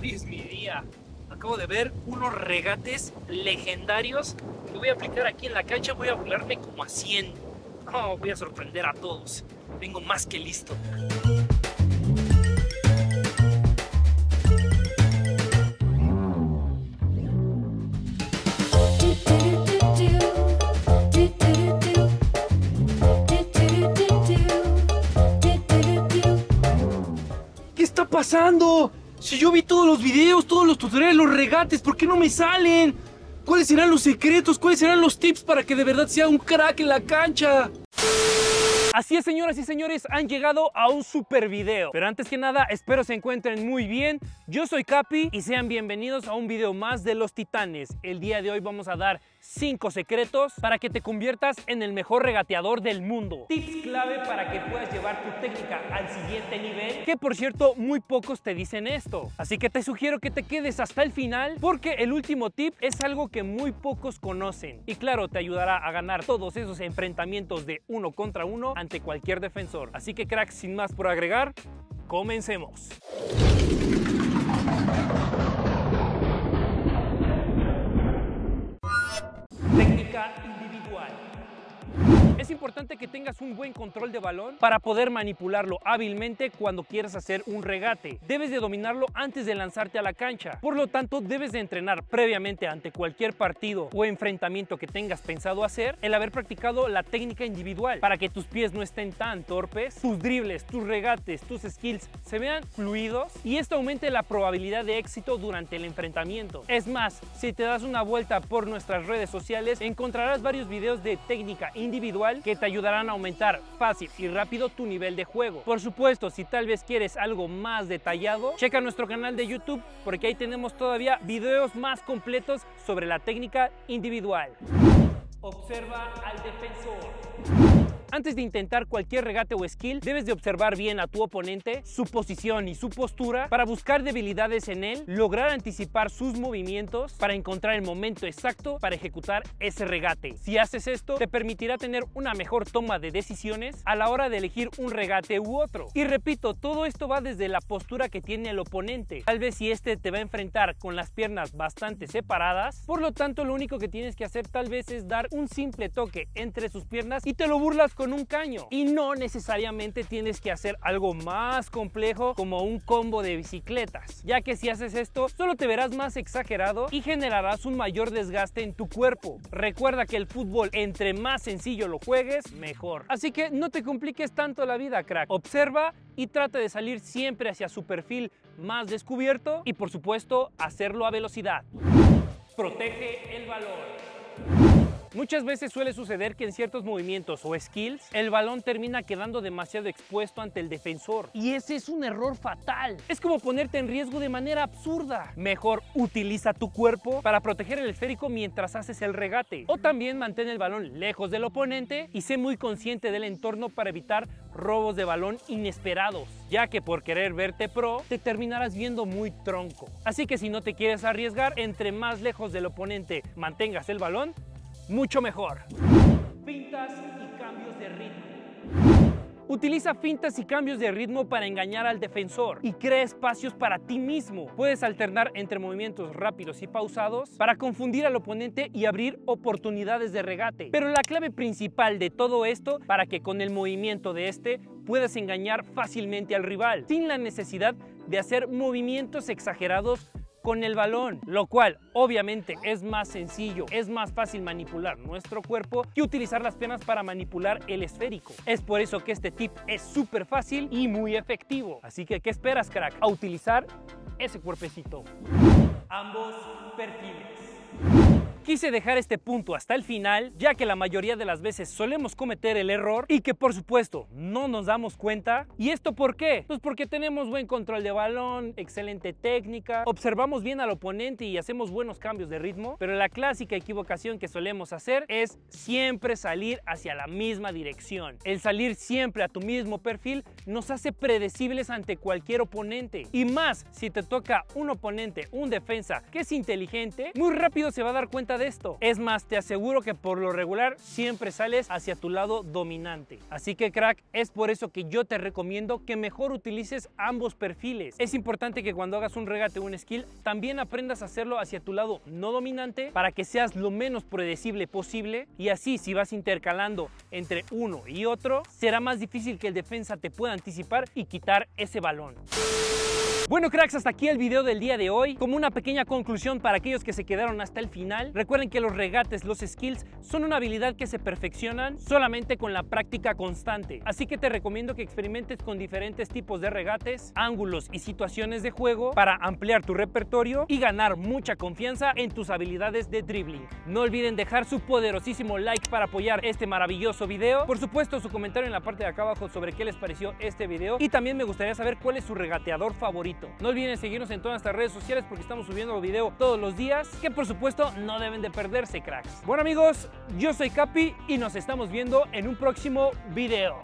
Feliz mi día. Acabo de ver unos regates legendarios que voy a aplicar aquí en la cancha. Voy a burlarme como a 100. Oh, voy a sorprender a todos. Vengo más que listo. ¿Qué está pasando? Si yo vi todos los videos, todos los tutoriales, los regates, ¿por qué no me salen? ¿Cuáles serán los secretos? ¿Cuáles serán los tips para que de verdad sea un crack en la cancha? Así es, señoras y señores, han llegado a un super video. Pero antes que nada, espero se encuentren muy bien. Yo soy Capi y sean bienvenidos a un video más de Los Titanes. El día de hoy vamos a dar 5 secretos para que te conviertas en el mejor regateador del mundo. Tips clave para que puedas llevar tu técnica al siguiente nivel, que por cierto muy pocos te dicen esto. Así que te sugiero que te quedes hasta el final, porque el último tip es algo que muy pocos conocen. Y claro, te ayudará a ganar todos esos enfrentamientos de 1 contra 1 ante cualquier defensor. Así que cracks, sin más por agregar, comencemos. Individual. Es importante que tengas un buen control de balón para poder manipularlo hábilmente cuando quieras hacer un regate. Debes de dominarlo antes de lanzarte a la cancha. Por lo tanto, debes de entrenar previamente ante cualquier partido o enfrentamiento que tengas pensado hacer el haber practicado la técnica individual para que tus pies no estén tan torpes, tus dribles, tus regates, tus skills se vean fluidos y esto aumente la probabilidad de éxito durante el enfrentamiento. Es más, si te das una vuelta por nuestras redes sociales, encontrarás varios videos de técnica individual que te ayudarán a aumentar fácil y rápido tu nivel de juego. Por supuesto, si tal vez quieres algo más detallado, checa nuestro canal de YouTube, porque ahí tenemos todavía videos más completos sobre la técnica individual. Observa al defensor. Antes de intentar cualquier regate o skill, debes de observar bien a tu oponente, su posición y su postura para buscar debilidades en él, lograr anticipar sus movimientos para encontrar el momento exacto para ejecutar ese regate. Si haces esto, te permitirá tener una mejor toma de decisiones a la hora de elegir un regate u otro. Y repito, todo esto va desde la postura que tiene el oponente. Tal vez si este te va a enfrentar con las piernas bastante separadas, por lo tanto lo único que tienes que hacer tal vez es dar un simple toque entre sus piernas y te lo burlas con un caño, y no necesariamente tienes que hacer algo más complejo como un combo de bicicletas, ya que si haces esto solo te verás más exagerado y generarás un mayor desgaste en tu cuerpo. Recuerda que el fútbol, entre más sencillo lo juegues, mejor, así que no te compliques tanto la vida, crack. Observa y trata de salir siempre hacia su perfil más descubierto y por supuesto hacerlo a velocidad. Protege el balón. Muchas veces suele suceder que en ciertos movimientos o skills el balón termina quedando demasiado expuesto ante el defensor, y ese es un error fatal. Es como ponerte en riesgo de manera absurda. Mejor utiliza tu cuerpo para proteger el esférico mientras haces el regate, o también mantén el balón lejos del oponente y sé muy consciente del entorno para evitar robos de balón inesperados, ya que por querer verte pro te terminarás viendo muy tronco. Así que si no te quieres arriesgar, entre más lejos del oponente mantengas el balón, mucho mejor. Fintas y cambios de ritmo. Utiliza fintas y cambios de ritmo para engañar al defensor y crea espacios para ti mismo. Puedes alternar entre movimientos rápidos y pausados para confundir al oponente y abrir oportunidades de regate. Pero la clave principal de todo esto, para que con el movimiento de este puedas engañar fácilmente al rival sin la necesidad de hacer movimientos exagerados con el balón, lo cual obviamente es más sencillo, es más fácil manipular nuestro cuerpo que utilizar las piernas para manipular el esférico. Es por eso que este tip es súper fácil y muy efectivo. Así que, ¿qué esperas, crack? A utilizar ese cuerpecito. Ambos perfiles. Quise dejar este punto hasta el final, ya que la mayoría de las veces solemos cometer el error y que por supuesto no nos damos cuenta. ¿Y esto por qué? Pues porque tenemos buen control de balón, excelente técnica, observamos bien al oponente y hacemos buenos cambios de ritmo, pero la clásica equivocación que solemos hacer es siempre salir hacia la misma dirección. El salir siempre a tu mismo perfil nos hace predecibles ante cualquier oponente, y más si te toca un oponente, un defensa que es inteligente, muy rápido se va a dar cuenta cuenta de esto. Es más, te aseguro que por lo regular siempre sales hacia tu lado dominante. Así que crack, es por eso que yo te recomiendo que mejor utilices ambos perfiles. Es importante que cuando hagas un regate o un skill, también aprendas a hacerlo hacia tu lado no dominante para que seas lo menos predecible posible, y así si vas intercalando entre uno y otro, será más difícil que el defensa te pueda anticipar y quitar ese balón. Bueno cracks, hasta aquí el video del día de hoy. Como una pequeña conclusión para aquellos que se quedaron hasta el final, recuerden que los regates, los skills, son una habilidad que se perfeccionan solamente con la práctica constante. Así que te recomiendo que experimentes con diferentes tipos de regates, ángulos y situaciones de juego para ampliar tu repertorio y ganar mucha confianza en tus habilidades de dribbling. No olviden dejar su poderosísimo like para apoyar este maravilloso video. Por supuesto, su comentario en la parte de acá abajo sobre qué les pareció este video, y también me gustaría saber cuál es su regateador favorito. No olviden seguirnos en todas nuestras redes sociales porque estamos subiendo video todos los días, que por supuesto no deben de perderse, cracks. Bueno amigos, yo soy Capi y nos estamos viendo en un próximo video.